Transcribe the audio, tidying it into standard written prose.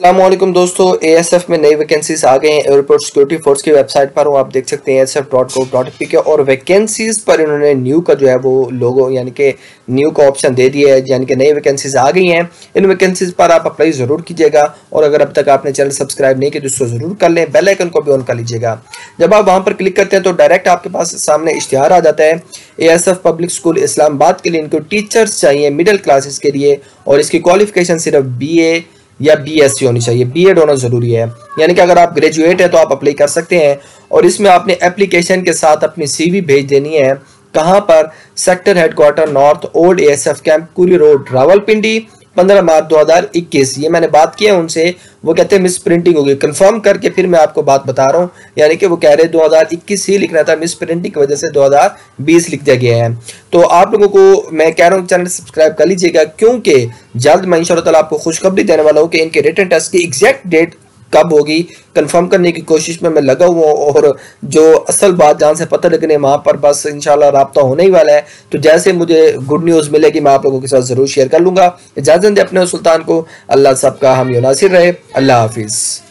अस्सलामुअलैकुम दोस्तों, एएसएफ में नई वैकेंसीज आ गए हैं। एयरपोर्ट सिक्योरिटी फोर्स की वेबसाइट पर आप देख सकते हैं asf.co.pk और वैकेंसीज पर इन्होंने न्यू का जो है वो लोगो यानी कि न्यू का ऑप्शन दे दिया है, यानी कि नई वैकेंसीज आ गई हैं। इन वैकेंसीज पर आप अप्लाई ज़रूर कीजिएगा और अगर अब तक आपने चैनल सब्सक्राइब नहीं किया तो उसको ज़रूर कर लें, बेल आइकन को भी ऑन कर लीजिएगा। जब आप वहाँ पर क्लिक करते हैं तो डायरेक्ट आपके पास सामने इश्तिहार आ जाता है। एएसएफ पब्लिक स्कूल इस्लामाबाद के लिए इनको टीचर्स चाहिए मिडिल क्लासेस के लिए और इसकी क्वालिफिकेशन सिर्फ BA या BSc होनी चाहिए, B.Ed होना ज़रूरी है। यानी कि अगर आप ग्रेजुएट हैं तो आप अप्लाई कर सकते हैं और इसमें आपने एप्लीकेशन के साथ अपनी CV भेज देनी है। कहाँ पर? Sector head quarter north, old ASF camp, Kuli road, Rawalpindi, 15 March 2021। ये मैंने बात की है उनसे, वो कहते हैं मिस प्रिंटिंग होगी। कंफर्म करके फिर मैं आपको बात बता रहा हूँ, यानी कि वो कह रहे 2021 ही लिखना था, मिस प्रिंटिंग की वजह से 2020 लिख दिया गया है। तो आप लोगों को मैं कह रहा हूँ चैनल सब्सक्राइब कर लीजिएगा क्योंकि जल्द मैं इंशाअल्लाह ताला आपको खुशखबरी देने वाला हूँ कि इनके रिटन टेस्ट की एग्जैक्ट डेट कब होगी। कंफर्म करने की कोशिश में मैं लगा हुआ हूँ और जो असल बात जहाँ से पता लगने वहाँ पर बस इंशाल्लाह राब्ता होने ही वाला है। तो जैसे मुझे गुड न्यूज़ मिलेगी मैं आप लोगों के साथ ज़रूर शेयर कर लूँगा। इजाज़त दे अपने सुल्तान को, अल्लाह सबका हम यो नासिर रहे। अल्लाह हाफिज़।